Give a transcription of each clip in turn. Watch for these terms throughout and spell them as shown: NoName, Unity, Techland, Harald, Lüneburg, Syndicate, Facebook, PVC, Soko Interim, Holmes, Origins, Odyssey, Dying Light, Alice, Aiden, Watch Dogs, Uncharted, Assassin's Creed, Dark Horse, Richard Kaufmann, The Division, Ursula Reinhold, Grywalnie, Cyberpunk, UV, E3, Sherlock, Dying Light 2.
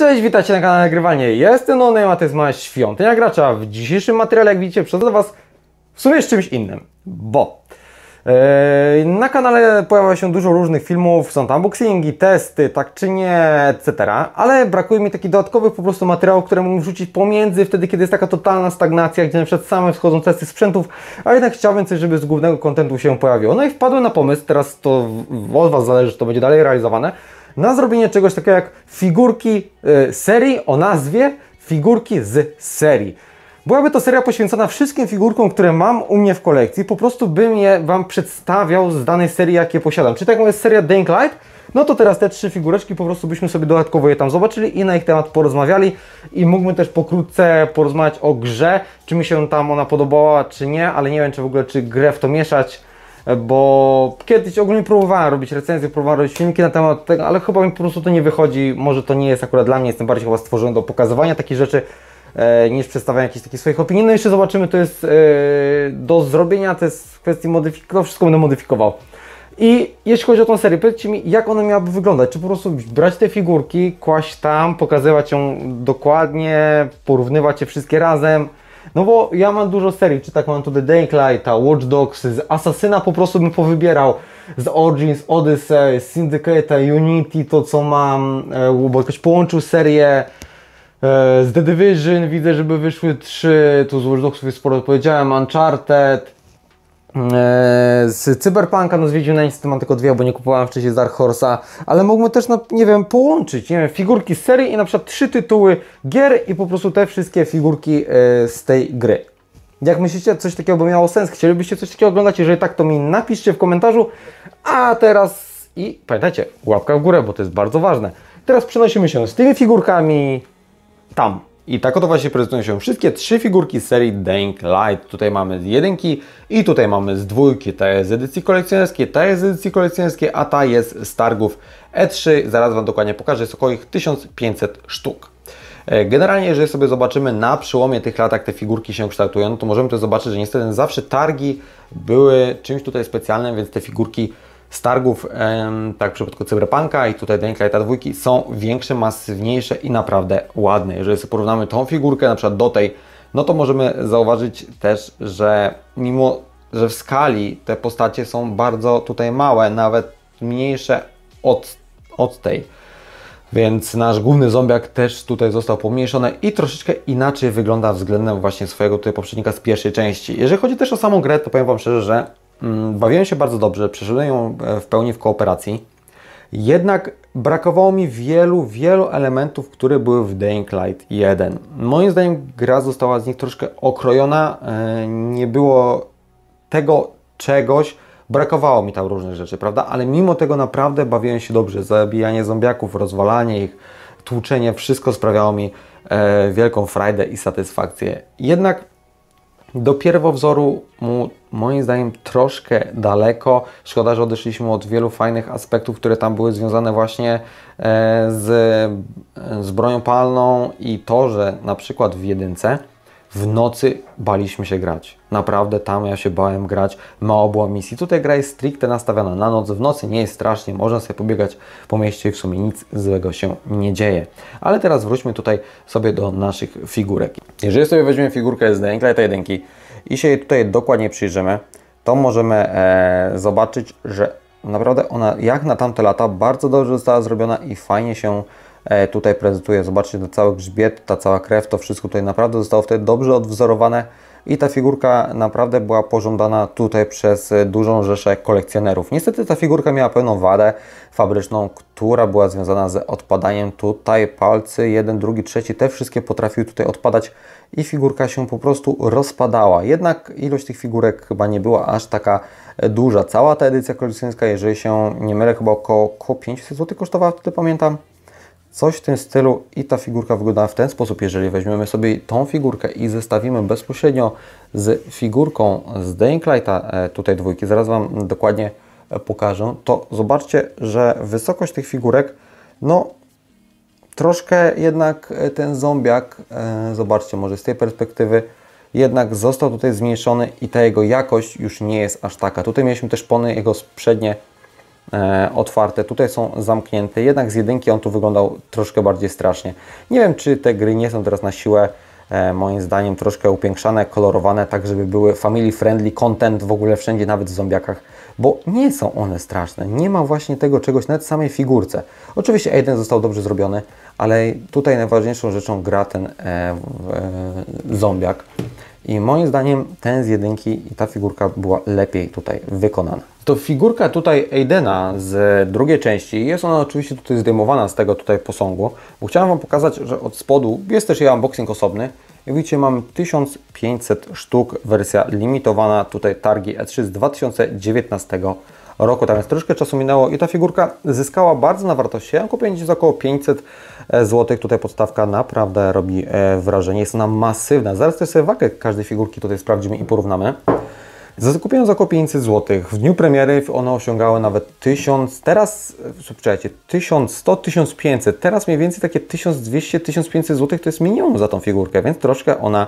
Cześć, witajcie na kanale Grywalnie. Jestem Noname, a to jest moja świątynia gracza. W dzisiejszym materiale, jak widzicie, przed Was w sumie z czymś innym, bo na kanale pojawia się dużo różnych filmów, są tam unboxingi, testy, tak czy nie, etc. Ale brakuje mi takich dodatkowych po prostu materiałów, które mógłbym wrzucić pomiędzy wtedy, kiedy jest taka totalna stagnacja, gdzie na przykład same wchodzą testy sprzętów, a jednak chciałbym coś, żeby z głównego kontentu się pojawiło. No i wpadłem na pomysł, teraz to od Was zależy, czy to będzie dalej realizowane, na zrobienie czegoś takiego jak figurki serii o nazwie Figurki z serii. Byłaby to seria poświęcona wszystkim figurkom, które mam u mnie w kolekcji. Po prostu bym je Wam przedstawiał z danej serii, jakie posiadam. Czy taką jest seria Dying Light? No to teraz te trzy figureczki po prostu byśmy sobie dodatkowo je tam zobaczyli i na ich temat porozmawiali. I mógłbym też pokrótce porozmawiać o grze, czy mi się tam ona podobała, czy nie. Ale nie wiem, czy w ogóle, czy grę w to mieszać. Bo kiedyś ogólnie próbowałem robić recenzje, próbowałem robić filmiki na temat tego, ale chyba mi po prostu to nie wychodzi, może to nie jest akurat dla mnie, jestem bardziej chyba stworzony do pokazywania takich rzeczy, niż przedstawiania jakichś takich swoich opinii. No jeszcze zobaczymy, to jest do zrobienia, to jest w kwestii modyfikowania, wszystko będę modyfikował. I jeśli chodzi o tą serię, powiedzcie mi, jak ona miałaby wyglądać, czy po prostu brać te figurki, kłaść tam, pokazywać ją dokładnie, porównywać je wszystkie razem. No bo ja mam dużo serii, czy tak mam tu The Dying Light, Watch Dogs, z Assassina po prostu bym powybierał, z Origins, Odyssey, Syndicate, Unity, to co mam, bo ktoś połączył serię z The Division, widzę, żeby wyszły 3, tu z Watch Dogsów już sporo powiedziałem, Uncharted, z Cyberpunka, no z Wiedźminańcy mam tylko 2, bo nie kupowałem wcześniej z Dark Horse'a, ale mógłbym też, no, nie wiem, połączyć, nie wiem, figurki z serii i na przykład 3 tytuły gier i po prostu te wszystkie figurki z tej gry. Jak myślicie, coś takiego by miało sens? Chcielibyście coś takiego oglądać? Jeżeli tak, to mi napiszcie w komentarzu, a teraz i pamiętajcie, łapka w górę, bo to jest bardzo ważne. Teraz przenosimy się z tymi figurkami tam. I tak oto właśnie prezentują się wszystkie trzy figurki z serii Dying Light. Tutaj mamy z 1 i tutaj mamy z 2, ta jest z edycji kolekcjonerskiej, ta jest z edycji kolekcjonerskiej, a ta jest z targów E3. Zaraz Wam dokładnie pokażę, jest około ich 1500 sztuk. Generalnie, jeżeli sobie zobaczymy na przełomie tych lat, jak te figurki się kształtują, to możemy też zobaczyć, że niestety zawsze targi były czymś tutaj specjalnym, więc te figurki z targów, tak w przypadku Cyberpunka i tutaj Dying Lighta 2 są większe, masywniejsze i naprawdę ładne. Jeżeli sobie porównamy tą figurkę na przykład do tej, no to możemy zauważyć też, że mimo, że w skali te postacie są bardzo tutaj małe, nawet mniejsze od tej. Więc nasz główny zombiak też tutaj został pomniejszony i troszeczkę inaczej wygląda względem właśnie swojego tutaj poprzednika z pierwszej części. Jeżeli chodzi też o samą grę, to powiem Wam szczerze, że bawiłem się bardzo dobrze, przeszedłem ją w pełni w kooperacji, jednak brakowało mi wielu elementów, które były w Dying Light 1. Moim zdaniem gra została z nich troszkę okrojona, nie było tego czegoś, brakowało mi tam różnych rzeczy, prawda? Ale mimo tego naprawdę bawiłem się dobrze, zabijanie zombiaków, rozwalanie ich, tłuczenie, wszystko sprawiało mi wielką frajdę i satysfakcję. Jednak do pierwowzoru mu moim zdaniem troszkę daleko. Szkoda, że odeszliśmy od wielu fajnych aspektów, które tam były związane właśnie z bronią palną i to, że na przykład w 1 w nocy baliśmy się grać. Naprawdę tam ja się bałem grać. Mało było misji. Tutaj gra jest stricte nastawiona na noc. W nocy nie jest strasznie. Można sobie pobiegać po mieście i w sumie nic złego się nie dzieje. Ale teraz wróćmy tutaj sobie do naszych figurek. Jeżeli sobie weźmiemy figurkę z Dying Light 1 i się jej tutaj dokładnie przyjrzymy, to możemy zobaczyć, że naprawdę ona jak na tamte lata bardzo dobrze została zrobiona i fajnie się tutaj prezentuje. Zobaczcie, ten cały grzbiet, ta cała krew, to wszystko tutaj naprawdę zostało wtedy dobrze odwzorowane i ta figurka naprawdę była pożądana tutaj przez dużą rzeszę kolekcjonerów. Niestety ta figurka miała pewną wadę fabryczną, która była związana z odpadaniem. Tutaj palcy 1, 2, 3, te wszystkie potrafiły tutaj odpadać i figurka się po prostu rozpadała. Jednak ilość tych figurek chyba nie była aż taka duża. Cała ta edycja kolekcjonerska, jeżeli się nie mylę, chyba około 500 zł kosztowała, wtedy pamiętam. Coś w tym stylu i ta figurka wygląda w ten sposób. Jeżeli weźmiemy sobie tą figurkę i zestawimy bezpośrednio z figurką z Dying Lighta tutaj 2, zaraz Wam dokładnie pokażę, to zobaczcie, że wysokość tych figurek, no troszkę jednak ten zombiak, zobaczcie, może z tej perspektywy, jednak został tutaj zmniejszony i ta jego jakość już nie jest aż taka. Tutaj mieliśmy też pony jego przednie otwarte, tutaj są zamknięte, jednak z jedynki on tu wyglądał troszkę bardziej strasznie. Nie wiem, czy te gry nie są teraz na siłę, moim zdaniem, troszkę upiększane, kolorowane, tak żeby były family friendly content w ogóle wszędzie, nawet w zombiakach, bo nie są one straszne, nie ma właśnie tego czegoś nawet w samej figurce. Oczywiście Aiden został dobrze zrobiony, ale tutaj najważniejszą rzeczą gra ten zombiak. I moim zdaniem ten z jedynki i ta figurka była lepiej tutaj wykonana. To figurka tutaj Aidena z drugiej części, jest ona oczywiście tutaj zdejmowana z tego tutaj posągu, bo chciałem Wam pokazać, że od spodu jest też jej unboxing osobny. Jak widzicie, mamy 1500 sztuk, wersja limitowana, tutaj targi E3 z 2019 roku. Tam jest troszkę czasu minęło i ta figurka zyskała bardzo na wartości. Ja ją kupiłem gdzieś za około 500 zł. Tutaj podstawka naprawdę robi wrażenie. Jest ona masywna. Zaraz też sobie wagę każdej figurki tutaj sprawdzimy i porównamy. Zakupiłem za około 500 zł. W dniu premiery one osiągały nawet 1000, teraz, słuchajcie, 1100, 1500, teraz mniej więcej takie 1200, 1500 zł to jest minimum za tą figurkę, więc troszkę ona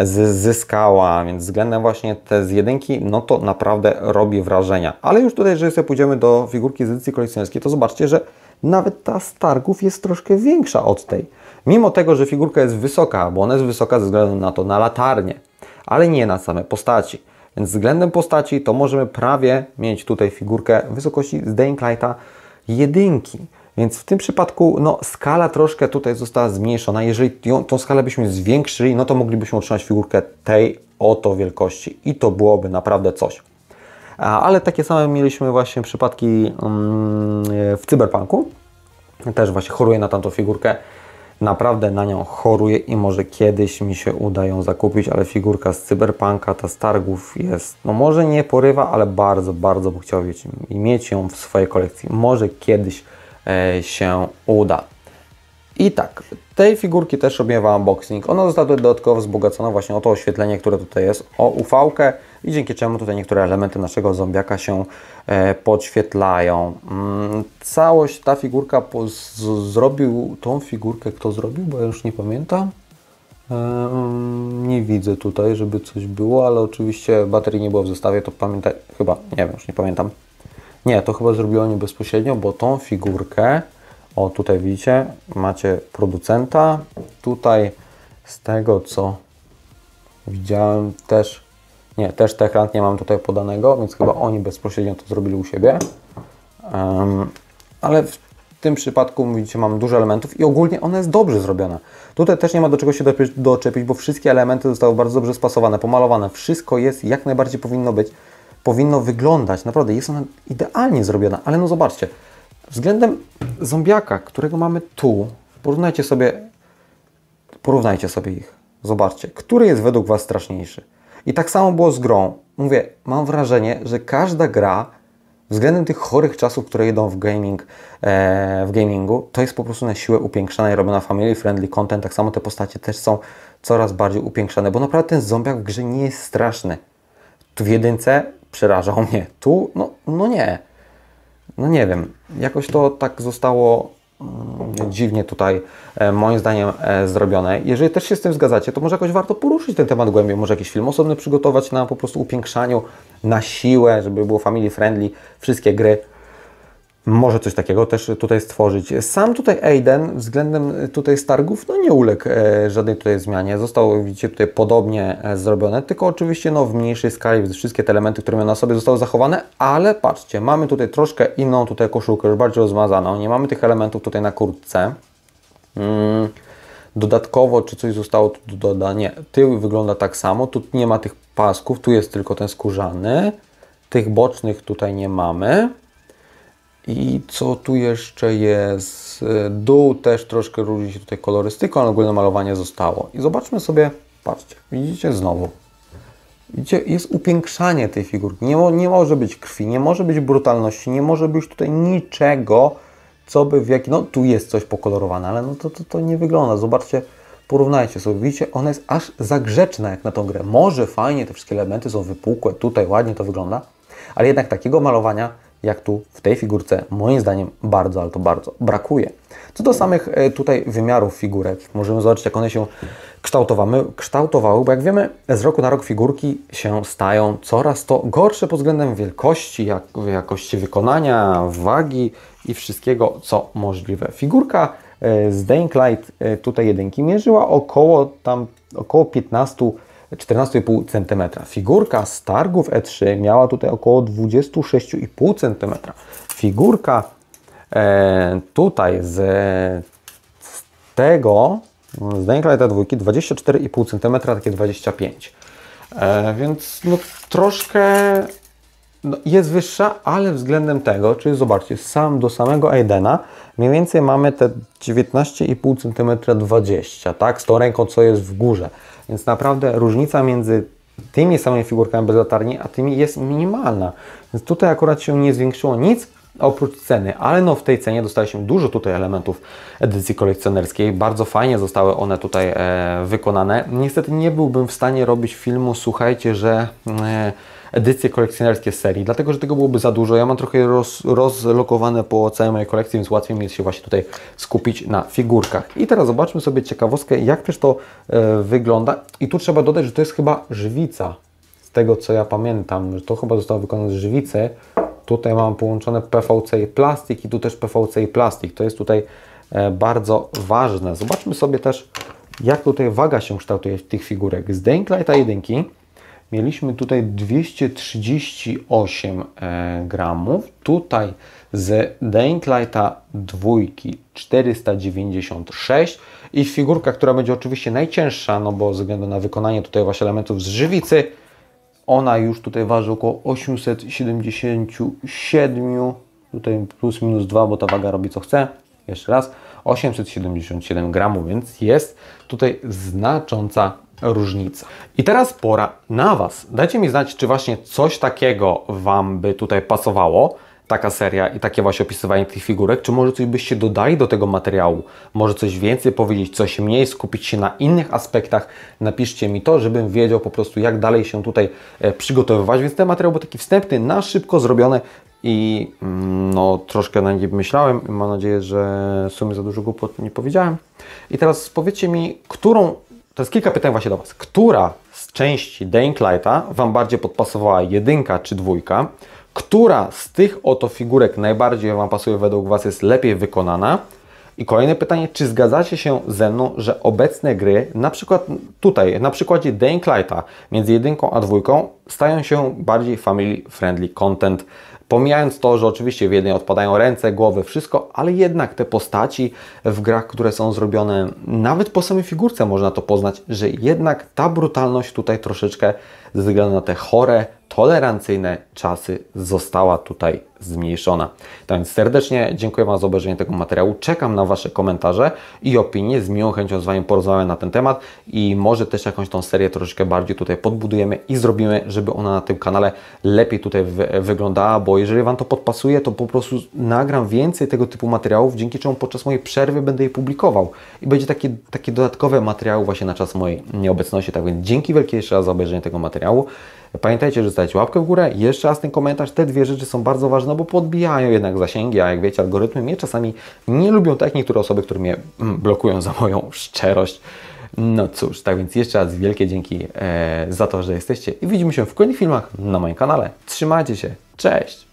zyskała, więc względem właśnie te z jedynki, no to naprawdę robi wrażenia. Ale już tutaj, jeżeli sobie pójdziemy do figurki z edycji kolekcjonerskiej, to zobaczcie, że nawet ta z targów jest troszkę większa od tej. Mimo tego, że figurka jest wysoka, bo ona jest wysoka ze względu na to, na latarnię, ale nie na same postaci. Więc względem postaci to możemy prawie mieć tutaj figurkę wysokości z Dying Lighta jedynki. Więc w tym przypadku no, skala troszkę tutaj została zmniejszona. Jeżeli tą skalę byśmy zwiększyli, no to moglibyśmy otrzymać figurkę tej oto wielkości i to byłoby naprawdę coś. Ale takie same mieliśmy właśnie przypadki w Cyberpunku. Też właśnie choruję na tamtą figurkę. Naprawdę na nią choruję i może kiedyś mi się uda ją zakupić, ale figurka z Cyberpunka, ta z targów jest, no może nie porywa, ale bardzo, bardzo bym chciał mieć ją w swojej kolekcji. Może kiedyś się uda. I tak, tej figurki też robiłem unboxing. Ona została dodatkowo wzbogacona właśnie o to oświetlenie, które tutaj jest, o UV-kę i dzięki czemu tutaj niektóre elementy naszego zombiaka się podświetlają. Całość ta figurka zrobił tą figurkę, kto zrobił, bo ja już nie pamiętam. Nie widzę tutaj, żeby coś było, ale oczywiście baterii nie było w zestawie, to pamiętaj, chyba, nie wiem, już nie pamiętam. Nie, to chyba zrobiło nie bezpośrednio, bo tą figurkę o, tutaj widzicie, macie producenta. Tutaj z tego, co widziałem też, nie, też Techland nie mam tutaj podanego, więc chyba oni bezpośrednio to zrobili u siebie. Ale w tym przypadku, widzicie, mam dużo elementów i ogólnie ona jest dobrze zrobiona. Tutaj też nie ma do czego się doczepić, bo wszystkie elementy zostały bardzo dobrze spasowane, pomalowane. Wszystko jest jak najbardziej powinno być, powinno wyglądać. Naprawdę jest ona idealnie zrobiona, ale no zobaczcie. Względem zombiaka, którego mamy tu, porównajcie sobie ich, zobaczcie, który jest według Was straszniejszy. I tak samo było z grą. Mówię, mam wrażenie, że każda gra względem tych chorych czasów, które idą w gaming, w gamingu, to jest po prostu na siłę upiększane i robiona family friendly content, tak samo te postacie też są coraz bardziej upiększane, bo naprawdę ten zombiak w grze nie jest straszny. Tu w jedynce przerażał mnie, tu no nie. No nie wiem, jakoś to tak zostało dziwnie tutaj moim zdaniem zrobione. Jeżeli też się z tym zgadzacie, to może jakoś warto poruszyć ten temat głębiej, może jakiś film osobny przygotować na po prostu upiększaniu, na siłę, żeby było family friendly, wszystkie gry. Może coś takiego też tutaj stworzyć. Sam tutaj Aiden względem tutaj targów no nie uległ żadnej tutaj zmianie. Został, widzicie, tutaj podobnie zrobione, tylko oczywiście no, w mniejszej skali, więc wszystkie te elementy, które miał na sobie, zostały zachowane, ale patrzcie, mamy tutaj troszkę inną tutaj koszulkę, już bardziej rozmazaną, nie mamy tych elementów tutaj na kurtce. Dodatkowo, czy coś zostało tu dodane? Nie, tył wygląda tak samo, tu nie ma tych pasków, tu jest tylko ten skórzany, tych bocznych tutaj nie mamy. I co tu jeszcze jest? Dół też troszkę różni się tutaj kolorystyką, ale ogólne malowanie zostało. I zobaczmy sobie, patrzcie, widzicie znowu. Widzicie, jest upiększanie tej figurki. Nie może być krwi, nie może być brutalności, nie może być tutaj niczego, co by w jaki... No tu jest coś pokolorowane, ale no to nie wygląda. Zobaczcie, porównajcie sobie. Widzicie, ona jest aż za grzeczna jak na tą grę. Może fajnie, te wszystkie elementy są wypukłe, tutaj ładnie to wygląda, ale jednak takiego malowania jak tu w tej figurce, moim zdaniem bardzo, ale to bardzo brakuje. Co do samych tutaj wymiarów figurek, możemy zobaczyć, jak one się kształtowały, bo jak wiemy, z roku na rok figurki się stają coraz to gorsze pod względem wielkości, jakości wykonania, wagi i wszystkiego, co możliwe. Figurka z Dying Light tutaj jedynki mierzyła około 14,5 cm. Figurka z targów E3 miała tutaj około 26,5 cm. Figurka tutaj z tego, z Dying Lighta dwójki, 24,5 cm, takie 25. Więc no, troszkę no, jest wyższa, ale względem tego, czyli zobaczcie, do samego Aidena mniej więcej mamy te 19,5 cm 20, tak? Z tą ręką, co jest w górze. Więc naprawdę różnica między tymi samymi figurkami bez latarni, a tymi jest minimalna. Więc tutaj akurat się nie zwiększyło nic oprócz ceny, ale no w tej cenie dostaliśmy dużo tutaj elementów edycji kolekcjonerskiej. Bardzo fajnie zostały one tutaj wykonane. Niestety nie byłbym w stanie robić filmu, słuchajcie, że edycje kolekcjonerskie z serii, dlatego że tego byłoby za dużo. Ja mam trochę rozlokowane po całej mojej kolekcji, więc łatwiej mi jest się właśnie tutaj skupić na figurkach. I teraz zobaczmy sobie ciekawostkę, jak też to wygląda. I tu trzeba dodać, że to jest chyba żywica, z tego co ja pamiętam, że to chyba zostało wykonane z żywicy. Tutaj mam połączone PVC i plastik, i tu też PVC i plastik. To jest tutaj bardzo ważne. Zobaczmy sobie też, jak tutaj waga się kształtuje w tych figurek. Z Dying Lighta jedynki mieliśmy tutaj 238 gramów, tutaj z Dying Lighta dwójki 496 i figurka, która będzie oczywiście najcięższa, no bo ze względu na wykonanie tutaj właśnie elementów z żywicy, ona już tutaj waży około 877, tutaj plus minus 2, bo ta waga robi co chce, jeszcze raz, 877 gramów, więc jest tutaj znacząca różnica. I teraz pora na Was. Dajcie mi znać, czy właśnie coś takiego Wam by tutaj pasowało, taka seria i takie właśnie opisywanie tych figurek, czy może coś byście dodali do tego materiału, może coś więcej powiedzieć, coś mniej, skupić się na innych aspektach, napiszcie mi to, żebym wiedział po prostu, jak dalej się tutaj przygotowywać, więc ten materiał był taki wstępny, na szybko zrobiony i no troszkę na nie myślałem, mam nadzieję, że w sumie za dużo głupot nie powiedziałem. I teraz powiedzcie mi, którą, to jest kilka pytań właśnie do Was, która z części Dying Lighta Wam bardziej podpasowała, jedynka czy dwójka? Która z tych oto figurek najbardziej Wam pasuje, według Was jest lepiej wykonana? I kolejne pytanie, czy zgadzacie się ze mną, że obecne gry, na przykład tutaj, na przykładzie Dying Lighta, między jedynką a dwójką, stają się bardziej family friendly content? Pomijając to, że oczywiście w jednej odpadają ręce, głowy, wszystko, ale jednak te postaci w grach, które są zrobione, nawet po samej figurce można to poznać, że jednak ta brutalność tutaj troszeczkę ze względu na te chore, tolerancyjne czasy została tutaj zmniejszona. Tak więc serdecznie dziękuję Wam za obejrzenie tego materiału. Czekam na Wasze komentarze i opinie. Z miłą chęcią z Wami porozmawiam na ten temat i może też jakąś tą serię troszeczkę bardziej tutaj podbudujemy i zrobimy, żeby ona na tym kanale lepiej tutaj wyglądała, bo jeżeli Wam to podpasuje, to po prostu nagram więcej tego typu materiałów, dzięki czemu podczas mojej przerwy będę je publikował i będzie takie dodatkowe materiały właśnie na czas mojej nieobecności. Tak więc dzięki wielkie jeszcze raz za obejrzenie tego materiału. Pamiętajcie, że zostawić łapkę w górę, jeszcze raz ten komentarz. Te dwie rzeczy są bardzo ważne, bo podbijają jednak zasięgi, a jak wiecie, algorytmy mnie czasami nie lubią, tak niektóre osoby, które mnie blokują za moją szczerość. No cóż, tak więc jeszcze raz wielkie dzięki za to, że jesteście i widzimy się w kolejnych filmach na moim kanale. Trzymajcie się, cześć!